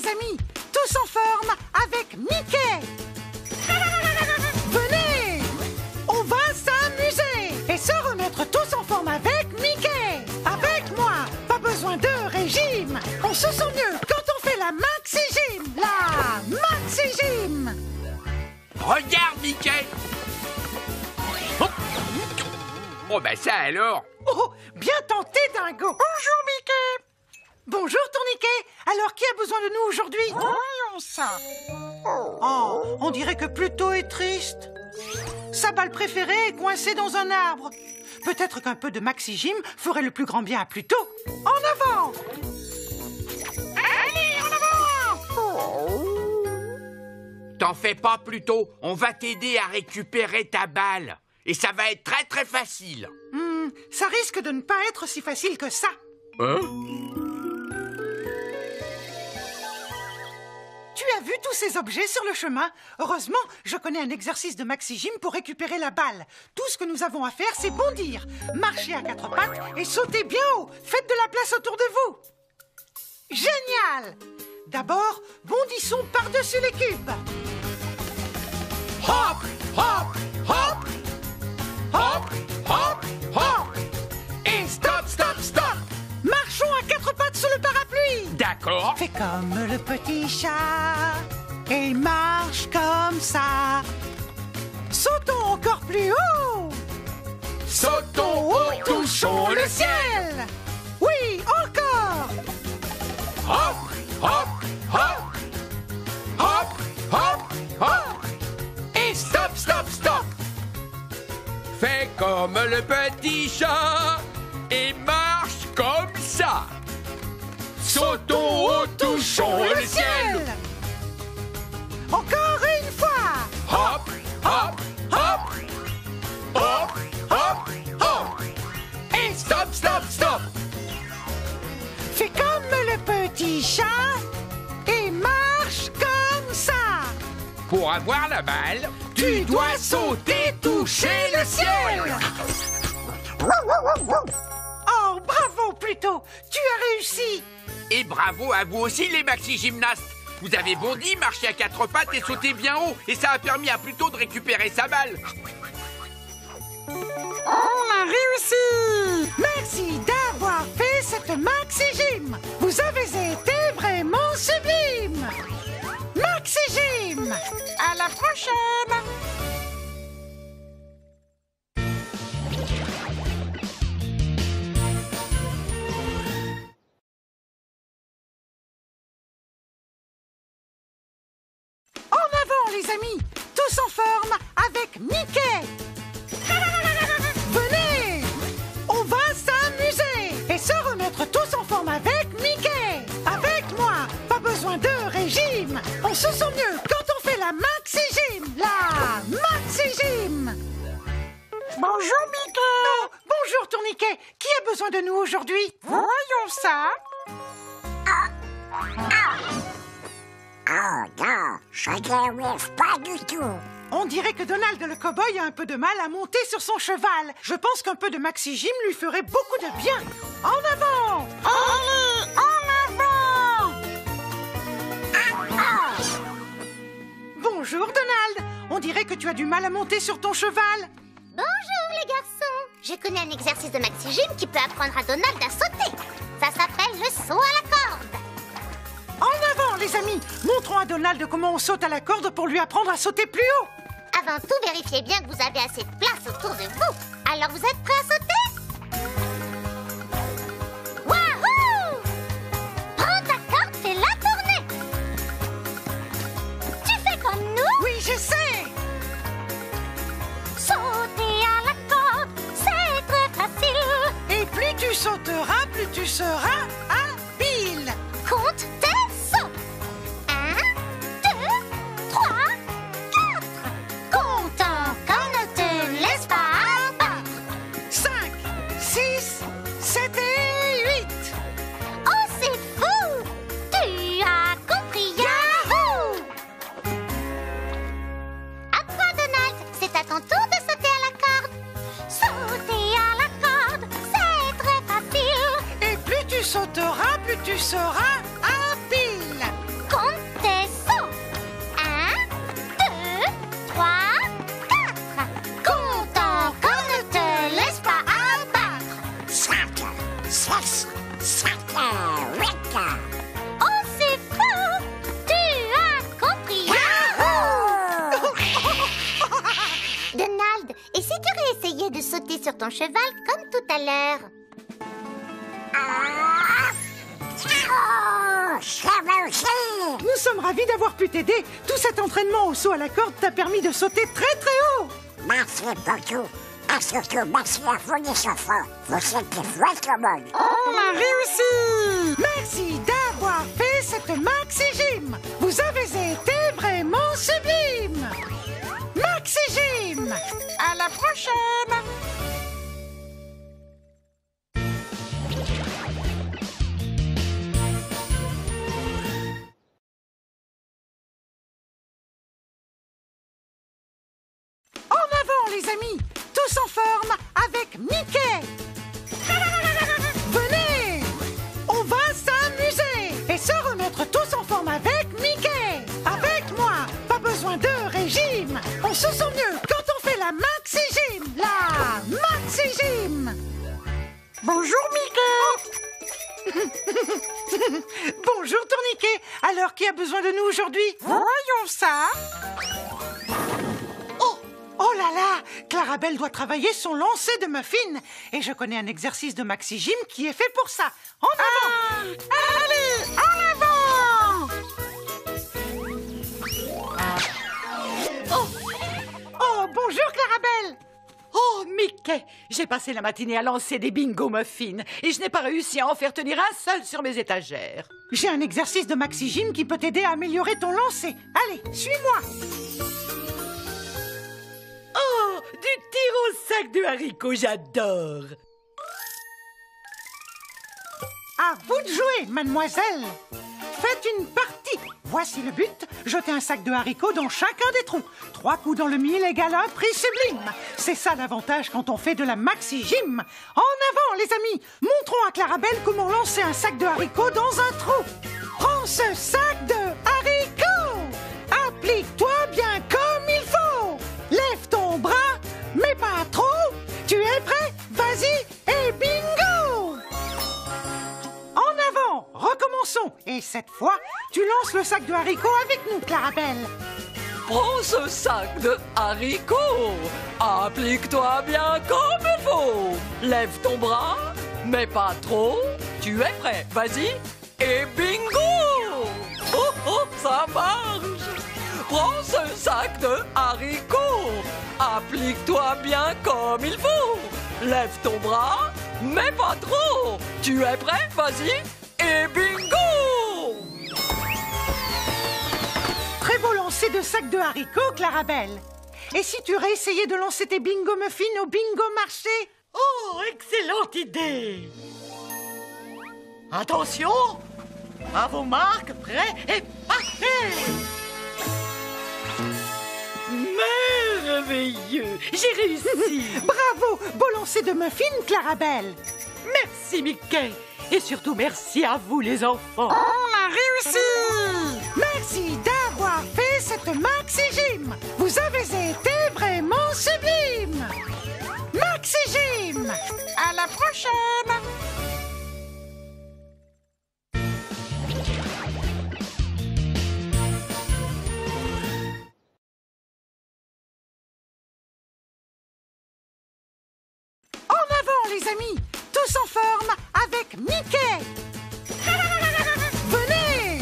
les amis, tous en forme avec Mickey. Venez, on va s'amuser et se remettre tous en forme avec Mickey. Avec moi, pas besoin de régime. On se sent mieux quand on fait la maxi gym. La maxi gym. Regarde Mickey. Oh bah ça alors. Oh, bien tenté Dingo. Bonjour Mickey. Bonjour Tourniquet. Alors qui a besoin de nous aujourd'hui? Voyons ça. Oh, on dirait que Pluto est triste. Sa balle préférée est coincée dans un arbre. Peut-être qu'un peu de maxi-gym ferait le plus grand bien à Pluto. En avant! Allez, en avant! T'en fais pas Pluto, on va t'aider à récupérer ta balle. Et ça va être très très facile. Ça risque de ne pas être si facile que ça. Hein? Tu as vu tous ces objets sur le chemin? Heureusement, je connais un exercice de maxi-gym pour récupérer la balle. Tout ce que nous avons à faire, c'est bondir, marcher à quatre pattes et sauter bien haut. Faites de la place autour de vous. Génial! D'abord, bondissons par-dessus les cubes. Hop, hop, hop. Hop, hop, hop. Et stop, stop, stop. Marchons à quatre pattes sous le parapluie. D'accord. Fais comme le petit chat et marche comme ça. Sautons encore plus haut. Sautons haut, touchons le ciel. Oui, encore. Hop, hop, hop. Hop, hop, hop. Et stop, stop, stop. Fais comme le petit chat et marche comme ça. Sautons haut, touchons le ciel. Encore une fois. Hop, hop, hop. Hop, hop, hop. Et stop, stop, stop. Fais comme le petit chat et marche comme ça. Pour avoir la balle, tu dois sauter, toucher le ciel. Oh, bravo Pluto, tu as réussi. Et bravo à vous aussi les maxi-gymnastes. Vous avez bondi, marché à quatre pattes et sauté bien haut. Et ça a permis à Pluto de récupérer sa balle. On a réussi. Merci d'avoir fait cette maxi-gym. Vous avez été vraiment sublime. Maxi-gym. À la prochaine. En avant les amis, tous en forme avec Mickey. Venez, on va s'amuser et se remettre tous en forme avec Mickey. Avec moi, pas besoin de régime. On se sent mieux quand on fait la maxi-gym. La maxi-gym. Bonjour Mickey. Non, bonjour Tourniquet. Qui a besoin de nous aujourd'hui? Voyons ça. Oh non, je ne rêve pas du tout. On dirait que Donald le cow-boy a un peu de mal à monter sur son cheval. Je pense qu'un peu de maxi-gym lui ferait beaucoup de bien. En avant! Allez, en avant! Bonjour Donald, on dirait que tu as du mal à monter sur ton cheval. Bonjour les garçons, je connais un exercice de maxi-gym qui peut apprendre à Donald à sauter. Ça s'appelle le saut à la corde. En avant, les amis! Montrons à Donald comment on saute à la corde pour lui apprendre à sauter plus haut! Avant tout, vérifiez bien que vous avez assez de place autour de vous! Alors, vous êtes prêts à sauter? Wahou! Prends ta corde, fais-la tourner! Tu fais comme nous? Oui, je sais! Sauter à la corde, c'est très facile! Et plus tu sauteras, plus tu seras habile! Compte! sur ton cheval comme tout à l'heure. Oh, nous sommes ravis d'avoir pu t'aider. Tout cet entraînement au saut à la corde t'a permis de sauter très très haut. Merci beaucoup. Et surtout, merci à vous les enfants. Vous êtes votre monde. On a réussi. Merci d'avoir fait cette maxi-gym. Vous avez été vraiment sublime. Maxi-gym. À la prochaine. Les amis, tous en forme avec Mickey. Venez, on va s'amuser et se remettre tous en forme avec Mickey. Avec moi, pas besoin de régime. On se sent mieux quand on fait la maxi-gym. La maxi-gym. Bonjour Mickey. Bonjour Tourniquet. Alors, qui a besoin de nous aujourd'hui? Voyons ça. Oh là là, Clarabelle doit travailler son lancer de muffin. Et je connais un exercice de maxi-gym qui est fait pour ça. En avant. Allez, en avant. Oh, bonjour Clarabelle. Oh, Mickey, j'ai passé la matinée à lancer des bingo muffins et je n'ai pas réussi à en faire tenir un seul sur mes étagères. J'ai un exercice de maxi-gym qui peut t'aider à améliorer ton lancer. Allez, suis-moi. Oh, du tir au sac de haricots, j'adore. À vous de jouer, mademoiselle. Faites une partie. Voici le but, jeter un sac de haricots dans chacun des trous. 3 coups dans le mille égale un prix sublime. C'est ça l'avantage quand on fait de la maxi-gym. En avant, les amis. Montrons à Clarabelle comment lancer un sac de haricots dans un trou. Prends ce sac de haricots. Applique-toi bien comme il faut. Lève ton bras, mais pas trop. Tu es prêt? Vas-y et bingo! En avant, recommençons. Et cette fois, tu lances le sac de haricots avec nous, Clarabelle. Prends ce sac de haricots. Applique-toi bien comme il faut. Lève ton bras, mais pas trop. Tu es prêt? Vas-y et bingo! Oh, oh, ça marche! Prends ce sac de haricots. Applique-toi bien comme il faut. Lève ton bras, mais pas trop. Tu es prêt? Vas-y et bingo! Très beau lancer de sac de haricots, Clarabelle. Et si tu réessayais de lancer tes bingo muffins au bingo marché? Oh, excellente idée! Attention! À vos marques, prêts et partez! Merveilleux! J'ai réussi! Bravo! Beau lancer de muffins, Clarabelle! Merci, Mickey! Et surtout, merci à vous, les enfants! On a réussi! Merci d'avoir fait cette maxi-gym! Vous avez été vraiment sublime! Maxi-gym! À la prochaine! Les amis, tous en forme avec Mickey. Venez,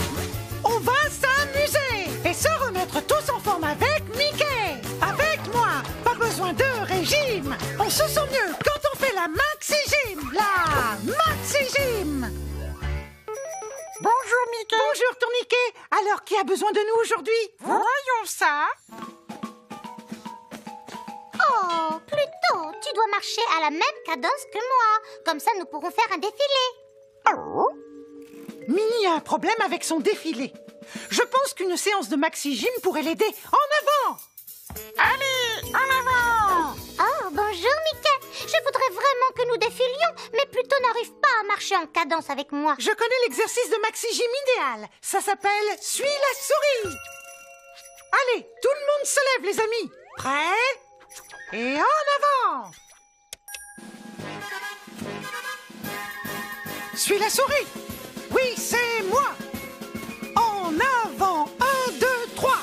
on va s'amuser et se remettre tous en forme avec Mickey. Avec moi, pas besoin de régime. On se sent mieux quand on fait la maxi-gym. La maxi-gym. Bonjour Mickey. Bonjour Tourniquet. Alors, qui a besoin de nous aujourd'hui? Voyons ça. Oh, Pluto, tu dois marcher à la même cadence que moi. Comme ça, nous pourrons faire un défilé. Oh. Minnie a un problème avec son défilé. Je pense qu'une séance de maxi-gym pourrait l'aider. En avant! Allez, en avant! Oh, bonjour, Mickey. Je voudrais vraiment que nous défilions, mais Pluto n'arrive pas à marcher en cadence avec moi. Je connais l'exercice de maxi-gym idéal. Ça s'appelle « Suis la souris ». Allez, tout le monde se lève, les amis. Prêts? Et en avant! Suis la souris! Oui, c'est moi! En avant, 1, 2, 3!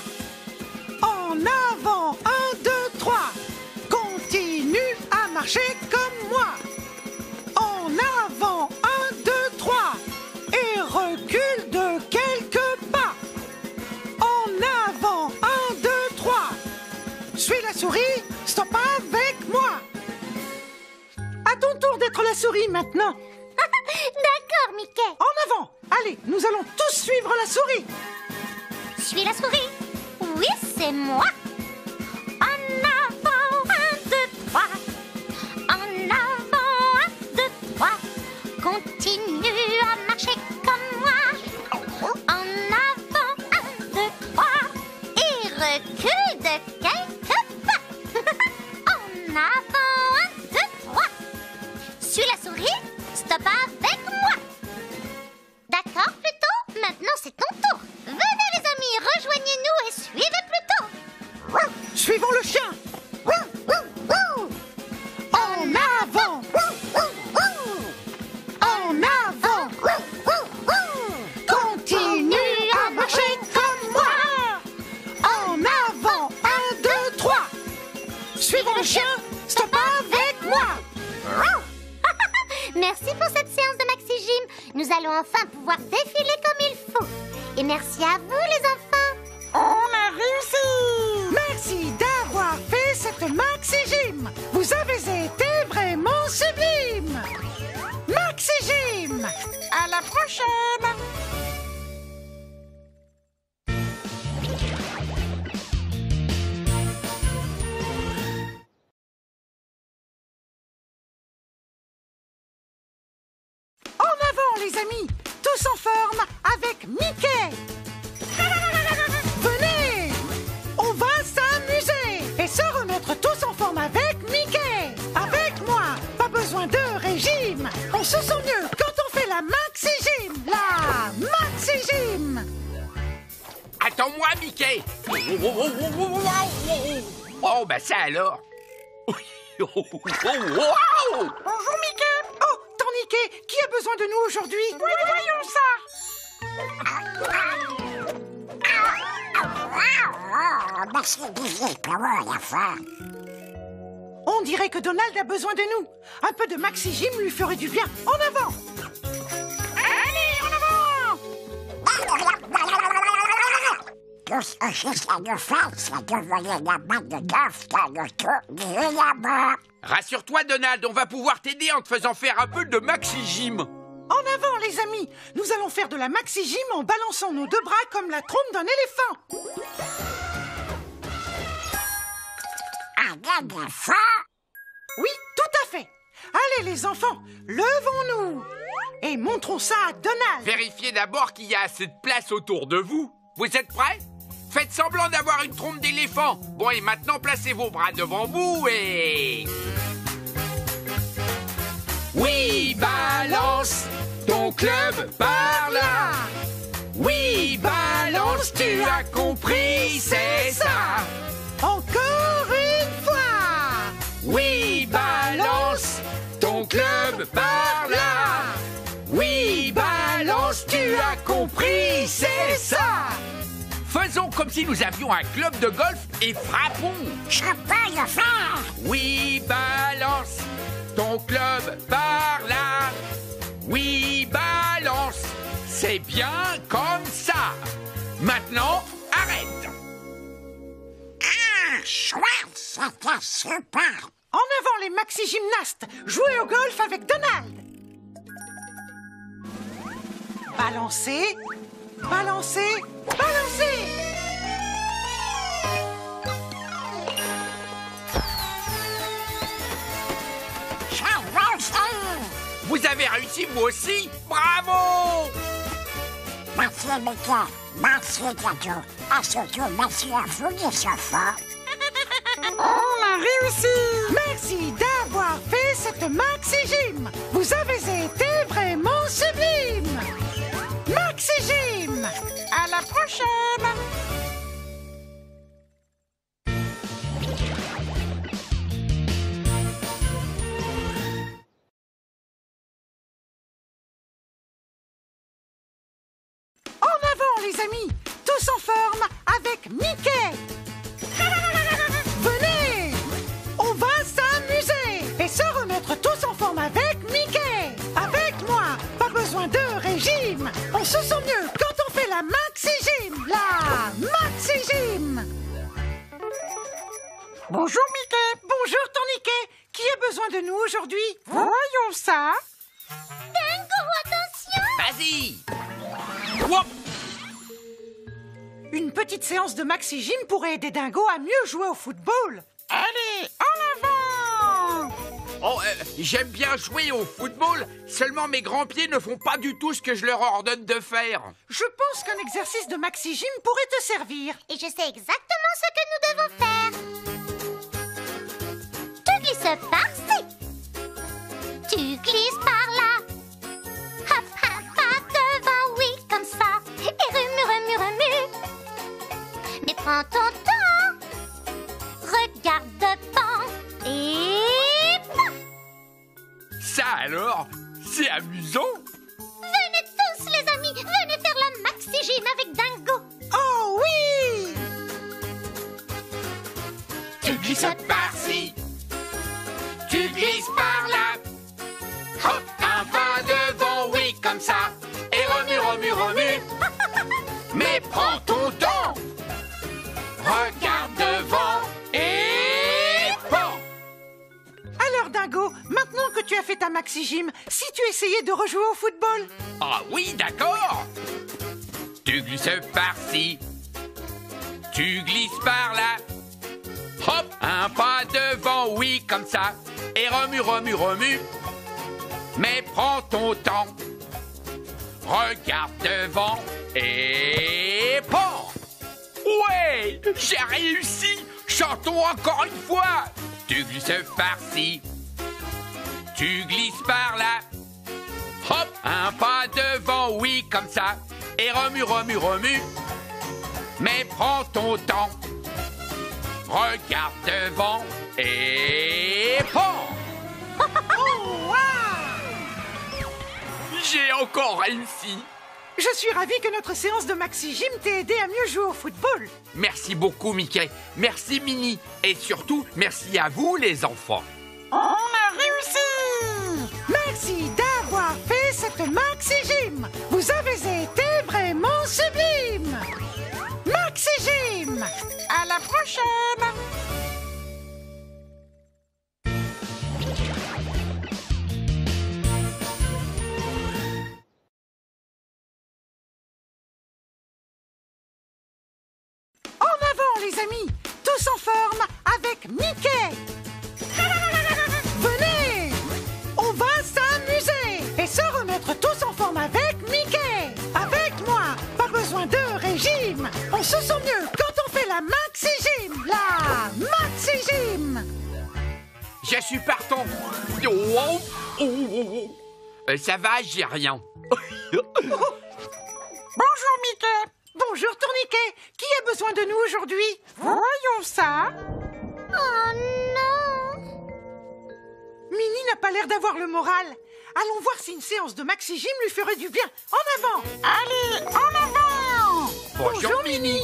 En avant, 1, 2, 3! Continue à marcher comme maintenant. D'accord, Mickey. En avant. Allez, nous allons tous suivre la souris. Suis la souris. Oui, c'est moi. Les amis, tous en forme avec Mickey. Venez, on va s'amuser et se remettre tous en forme avec Mickey. Avec moi, pas besoin de régime. On se sent mieux quand on fait la maxi-gym. La maxi-gym. Attends-moi, Mickey. Oh, bah ça alors. Bonjour, Mickey. Oh, Tourniquet, qui a besoin de nous aujourd'hui? Oui, voyons ça. On dirait que Donald a besoin de nous. Un peu de maxi-gym lui ferait du bien. En avant. Allez, en avant. Rassure-toi, Donald, on va pouvoir t'aider en te faisant faire un peu de maxi-gym. En avant, les amis, nous allons faire de la maxi-gym en balançant nos deux bras comme la trompe d'un éléphant. Oui, tout à fait. Allez, les enfants, levons-nous et montrons ça à Donald. Vérifiez d'abord qu'il y a assez de place autour de vous. Vous êtes prêts? Faites semblant d'avoir une trompe d'éléphant. Bon, et maintenant, placez vos bras devant vous et... Oui, balance ton club par là. Oui, balance, tu as compris, c'est ça. Encore une fois. Oui, balance ton club par là. Oui, balance, tu as compris, c'est ça. Faisons comme si nous avions un club de golf et frappons. Je peux le faire. Oui, balance ton club par là. Oui, balance, c'est bien comme ça. Maintenant, arrête. Ah, chouette, c'était super. En avant les maxi-gymnastes, jouez au golf avec Donald. Balancez, balancez, balancez. Vous avez réussi, vous aussi. Bravo. Merci, Mickey. Merci, Cato. Ah, surtout, merci à vous, les chauffeurs. On a réussi. Merci d'avoir fait cette maxi-gym. Vous avez été vraiment sublime. Maxi-gym. À la prochaine. En avant, les amis. Tous en forme avec Mickey. Venez, on va s'amuser et se remettre tous en forme avec Mickey. Avec moi, pas besoin de régime. On se sent mieux quand on fait la maxi-gym. La maxi-gym. Bonjour, Mickey. Bonjour, Tourniquet. Qui a besoin de nous aujourd'hui? Voyons ça. Dingo, attention! Vas-y! Une petite séance de maxi-gym pourrait aider Dingo à mieux jouer au football. Allez, en avant! Oh, j'aime bien jouer au football, seulement mes grands pieds ne font pas du tout ce que je leur ordonne de faire. Je pense qu'un exercice de maxi-gym pourrait te servir. Et je sais exactement ce que nous devons faire. Tu glisses par-ci. Tu glisses par-là. Hop, hop, hop, devant, oui, comme ça. Et remue, remue, remue. Mais prends ton temps. Regarde pas. Et... Ça alors, c'est amusant. Venez tous, les amis. Venez faire la maxi-gym avec Dingo. Oh oui. Tu glisses par-ci. Tu glisses par-là. Hop, un pas devant, oui, comme ça. Et remue, remue, remue. Mais prends ton temps. Regarde devant et bon. Alors, Dingo, maintenant que tu as fait ta maxi-gym, si tu essayais de rejouer au football? Ah oui, d'accord. Tu glisses par-ci. Tu glisses par-là. Hop, un pas devant, oui, comme ça. Et remue, remue, remue. Mais prends ton temps, regarde devant et pan. Ouais, j'ai réussi. Chantons encore une fois. Tu glisses par-ci, tu glisses par-là. Hop, un pas devant, oui, comme ça. Et remue, remue, remue. Mais prends ton temps, regarde devant et pan. Oh, wow. J'ai encore réussi. Je suis ravi que notre séance de maxi-gym t'ait aidé à mieux jouer au football. Merci beaucoup, Mickey. Merci, Minnie. Et surtout, merci à vous, les enfants. On a réussi. Merci d'avoir fait cette maxi-gym. Vous avez été vraiment sublime. Maxi-gym. À la prochaine. Les amis, tous en forme avec Mickey. Venez, on va s'amuser et se remettre tous en forme avec Mickey. Avec moi, pas besoin de régime. On se sent mieux quand on fait la maxi-gym. La maxi-gym. Je suis partant. Ça va, j'ai rien. Bonjour Mickey. Bonjour Tourniquet, qui a besoin de nous aujourd'hui? Voyons ça. Oh non! Minnie n'a pas l'air d'avoir le moral. Allons voir si une séance de maxi-gym lui ferait du bien. En avant! Allez, en avant! Bonjour Minnie.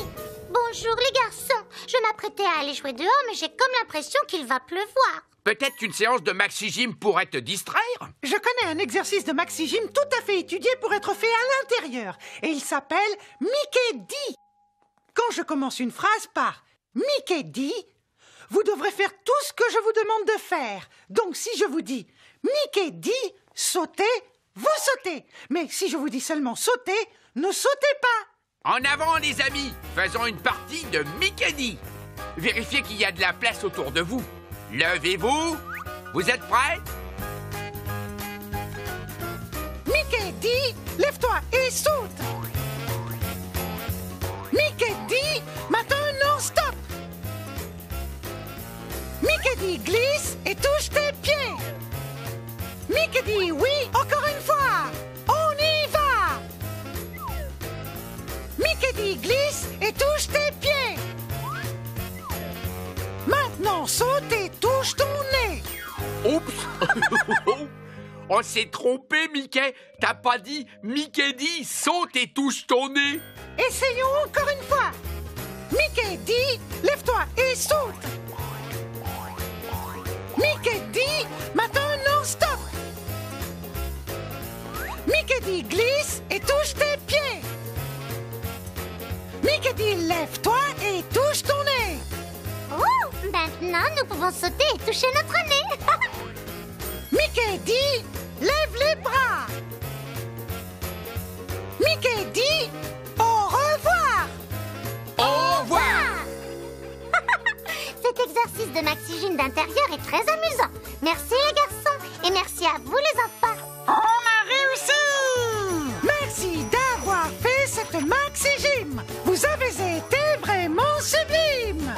Bonjour les garçons. Je m'apprêtais à aller jouer dehors, mais j'ai comme l'impression qu'il va pleuvoir. Peut-être qu'une séance de maxi-gym pourrait te distraire. Je connais un exercice de maxi-gym tout à fait étudié pour être fait à l'intérieur. Et il s'appelle Mickey dit. Quand je commence une phrase par Mickey dit, vous devrez faire tout ce que je vous demande de faire. Donc si je vous dis Mickey dit, sautez, vous sautez. Mais si je vous dis seulement sautez, ne sautez pas. En avant les amis, faisons une partie de Mickey dit. Vérifiez qu'il y a de la place autour de vous. Levez-vous! Vous êtes prêts? Mickey dit, lève-toi et saute! Mickey dit, maintenant stop! Mickey dit, glisse et touche tes pieds! Mickey dit, oui, encore une fois! On y va! Mickey dit, glisse et touche tes pieds! Maintenant, saute et touche ton nez. Oups. On s'est trompé, Mickey. T'as pas dit, Mickey dit, saute et touche ton nez. Essayons encore une fois. Mickey dit, lève-toi et saute. Mickey dit, maintenant, stop. Mickey dit, glisse et touche tes pieds. Mickey dit, lève-toi et touche ton nez. Oh, maintenant, nous pouvons sauter et toucher notre nez. Mickey dit, lève les bras. Mickey dit au revoir. Au revoir. Cet exercice de maxigine d'intérieur est très amusant. Merci les garçons et merci à vous les enfants. On a réussi. Merci d'avoir fait cette maxigine. Vous avez été vraiment sublime.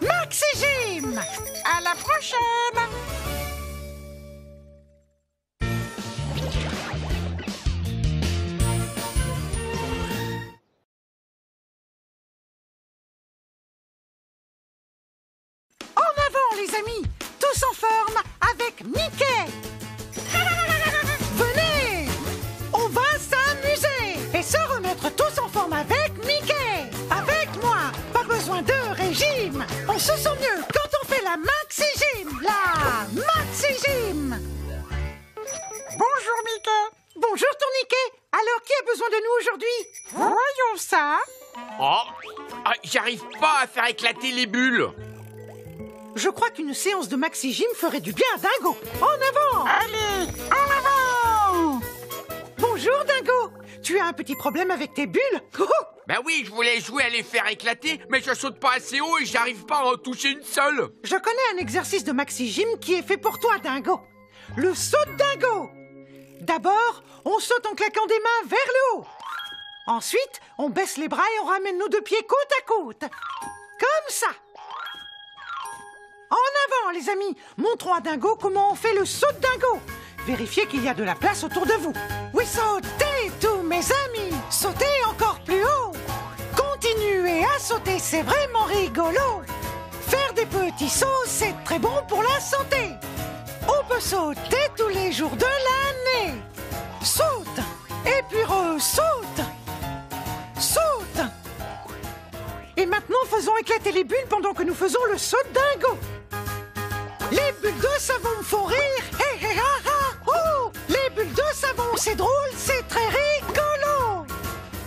Maxigine. À la prochaine. Les amis, tous en forme avec Mickey. Venez, on va s'amuser et se remettre tous en forme avec Mickey. Avec moi, pas besoin de régime. On se sent mieux quand on fait la maxi-gym. La maxi-gym. Bonjour Mickey. Bonjour Tourniquet. Alors qui a besoin de nous aujourd'hui? Voyons ça. Oh, j'arrive pas à faire éclater les bulles. Je crois qu'une séance de maxi-gym ferait du bien à Dingo. En avant! Allez, en avant! Bonjour, Dingo. Tu as un petit problème avec tes bulles? Ben oui, je voulais jouer à les faire éclater, mais je saute pas assez haut et j'arrive pas à en toucher une seule. Je connais un exercice de maxi-gym qui est fait pour toi, Dingo. Le saut de Dingo. D'abord, on saute en claquant des mains vers le haut. Ensuite, on baisse les bras et on ramène nos deux pieds côte à côte. Comme ça. En avant, les amis, montrons à Dingo comment on fait le saut de Dingo. Vérifiez qu'il y a de la place autour de vous. Oui, sautez, tous mes amis. Sautez encore plus haut. Continuez à sauter, c'est vraiment rigolo. Faire des petits sauts, c'est très bon pour la santé. On peut sauter tous les jours de l'année. Saute, et puis re-saute. Saute. Et maintenant, faisons éclater les bulles pendant que nous faisons le saut de Dingo. Les bulles de savon me font rire, hé hé ha ha, oh! Les bulles de savon, c'est drôle, c'est très rigolo.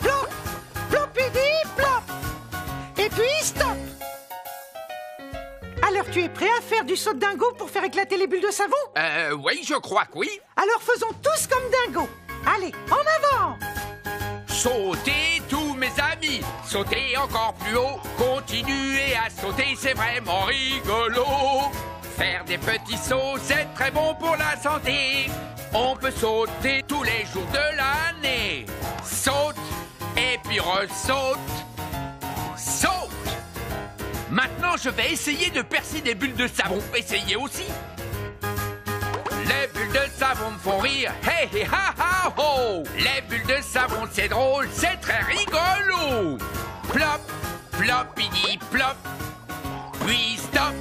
Plop, plopidi, plop. Et puis stop. Alors tu es prêt à faire du saut de Dingo pour faire éclater les bulles de savon? Oui, je crois que oui. Alors faisons tous comme Dingo. Allez, en avant. Sautez tous mes amis, sautez encore plus haut, continuez à sauter, c'est vraiment rigolo. Faire des petits sauts, c'est très bon pour la santé. On peut sauter tous les jours de l'année. Saute, et puis ressaute. Saute! Maintenant, je vais essayer de percer des bulles de savon. Essayez aussi. Les bulles de savon me font rire. Hey, hey, ha, ha, ho! Les bulles de savon, c'est drôle, c'est très rigolo. Plop, plop, idi, plop. Puis stop.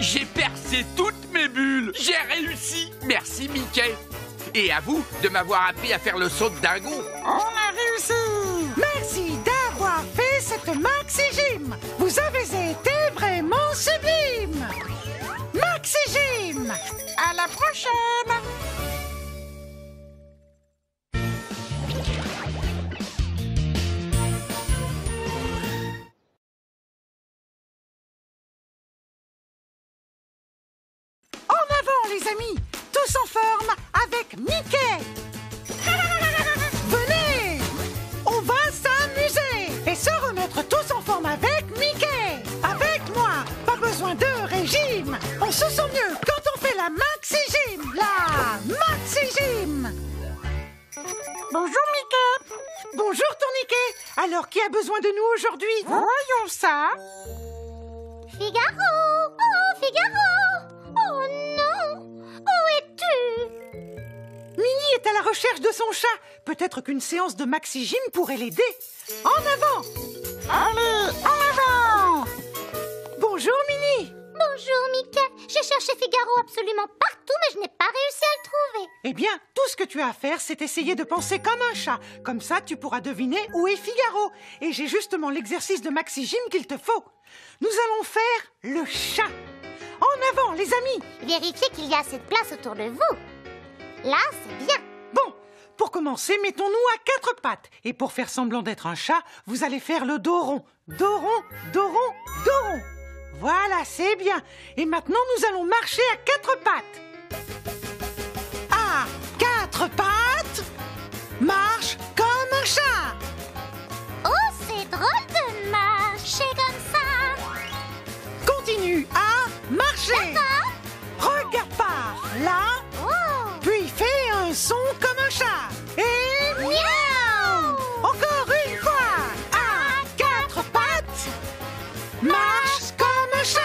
J'ai percé toutes mes bulles. J'ai réussi. Merci, Mickey. Et à vous de m'avoir appris à faire le saut de Dingo. On a réussi. Merci d'avoir fait cette maxi-gym. Vous avez été vraiment sublime. Maxi-gym. À la prochaine. Les amis, tous en forme avec Mickey. Venez, on va s'amuser et se remettre tous en forme avec Mickey. Avec moi, pas besoin de régime. On se sent mieux quand on fait la maxi-gym. La maxi-gym. Bonjour Mickey. Bonjour Tourniquet. Alors qui a besoin de nous aujourd'hui? Voyons ça. Figaro. Oh Figaro. Oh non. Minnie est à la recherche de son chat. Peut-être qu'une séance de maxi-gym pourrait l'aider. En avant! Allez, en avant! Bonjour, Minnie! Bonjour, Mickey. J'ai cherché Figaro absolument partout, mais je n'ai pas réussi à le trouver. Eh bien, tout ce que tu as à faire, c'est essayer de penser comme un chat. Comme ça, tu pourras deviner où est Figaro. Et j'ai justement l'exercice de maxi-gym qu'il te faut. Nous allons faire le chat. En avant, les amis! Vérifiez qu'il y a assez de place autour de vous. Là, c'est bien. Bon, pour commencer, mettons-nous à quatre pattes. Et pour faire semblant d'être un chat, vous allez faire le dos rond. Dos rond, dos rond, dos rond. Voilà, c'est bien. Et maintenant, nous allons marcher à quatre pattes. a quatre pattes, marche comme un chat. Oh, c'est drôle de marcher comme ça. Continue à marcher. D'accord. Regarde par là, oh. Puis fais un son comme un chat. Et miaou. Encore une fois. À quatre pattes, marche comme un chat.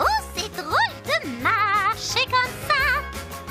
Oh, c'est drôle de marcher comme ça.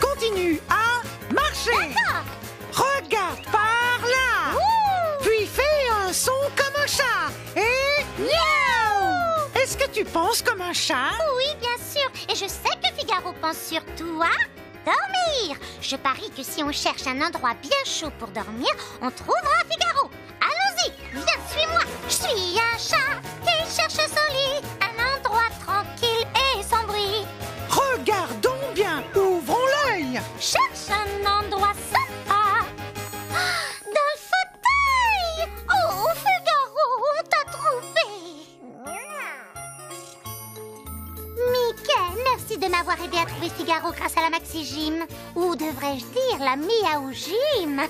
Continue à marcher. D'accord. Regarde par là. Ouh. Puis fais un son comme un chat. Et miaou. Est-ce que tu penses comme un chat? Oui, bien sûr. Et je sais que Figaro pense surtout à dormir. Je parie que si on cherche un endroit bien chaud pour dormir, on trouvera Figaro. Allons-y. Viens, suis-moi. Je suis un chat qui cherche son lit. Un endroit tranquille et sans bruit. Regardons bien. Ouvrons l'œil. Cherche un endroit sans avoir aidé à trouver Figaro grâce à la Maxi Gym, ou devrais-je dire la Miaou Gym.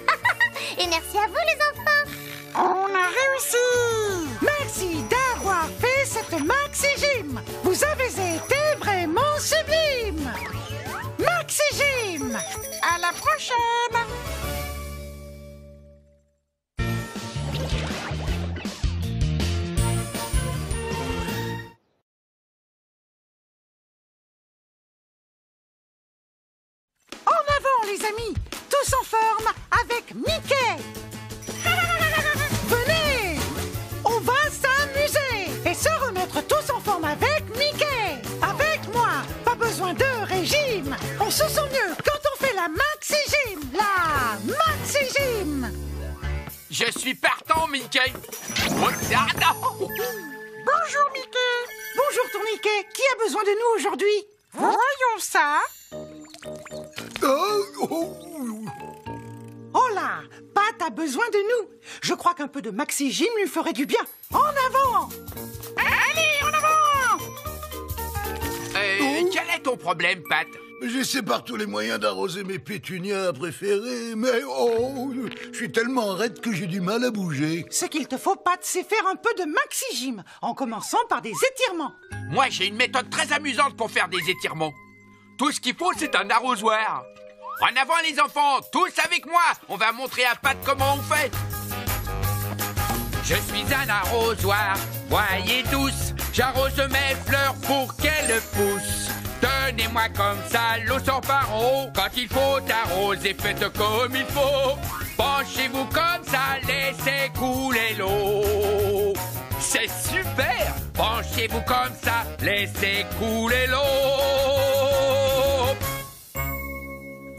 Et merci à vous les enfants. On a réussi. Merci d'avoir fait cette Maxi Gym. Vous avez été vraiment sublime. Maxi Gym. À la prochaine. Les amis, tous en forme avec Mickey. Venez, on va s'amuser et se remettre tous en forme avec Mickey. Avec moi, pas besoin de régime. On se sent mieux quand on fait la Maxi Gym. La Maxi Gym. Je suis partant, Mickey. Bonjour, Mickey. Bonjour, Tourniquet. Qui a besoin de nous aujourd'hui? Voyons ça. Oh là, Pat a besoin de nous. Je crois qu'un peu de Maxi Gym lui ferait du bien. En avant! Allez, en avant! Quel est ton problème, Pat? J'essaie par tous les moyens d'arroser mes pétunias préférés, mais je suis tellement raide que j'ai du mal à bouger. Ce qu'il te faut, Pat, c'est faire un peu de Maxi Gym, en commençant par des étirements. Moi, j'ai une méthode très amusante pour faire des étirements. Tout ce qu'il faut, c'est un arrosoir. En avant, les enfants, tous avec moi. On va montrer à Pat comment on fait. Je suis un arrosoir, voyez tous. J'arrose mes fleurs pour qu'elles poussent. Tenez-moi comme ça, l'eau sort par en haut. Quand il faut arroser, faites comme il faut. Penchez-vous comme ça, laissez couler l'eau. C'est super. Penchez-vous comme ça, laissez couler l'eau.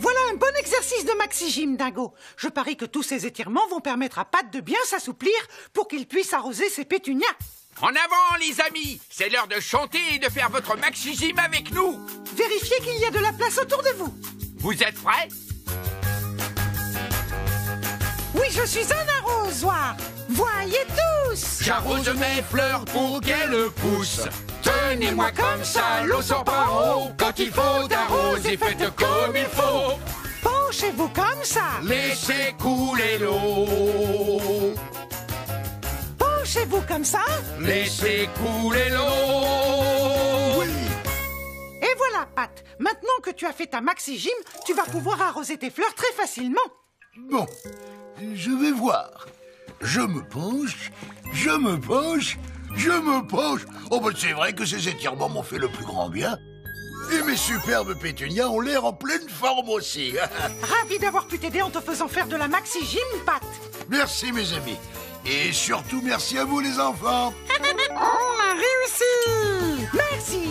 Voilà un bon exercice de Maxi Gym, Dingo. Je parie que tous ces étirements vont permettre à Pat de bien s'assouplir pour qu'il puisse arroser ses pétunias. En avant, les amis! C'est l'heure de chanter et de faire votre Maxi Gym avec nous. Vérifiez qu'il y a de la place autour de vous. Vous êtes prêts? Oui, je suis un arrosoir. Voyez tous! J'arrose mes fleurs pour qu'elles poussent. Tenez-moi comme ça, l'eau sort par en haut. Quand il faut arroser, faites comme il faut. Penchez-vous comme ça, laissez couler l'eau. Penchez-vous comme ça, laissez couler l'eau. Oui. Et voilà, Pat. Maintenant que tu as fait ta Maxi Gym, tu vas pouvoir arroser tes fleurs très facilement. Bon, je vais voir. Je me penche, je me penche, je me penche. Oh, ben c'est vrai que ces étirements m'ont fait le plus grand bien. Et mes superbes pétunias ont l'air en pleine forme aussi. Ravi d'avoir pu t'aider en te faisant faire de la Maxi Gym, Pat. Merci, mes amis. Et surtout, merci à vous, les enfants. On a réussi. Merci.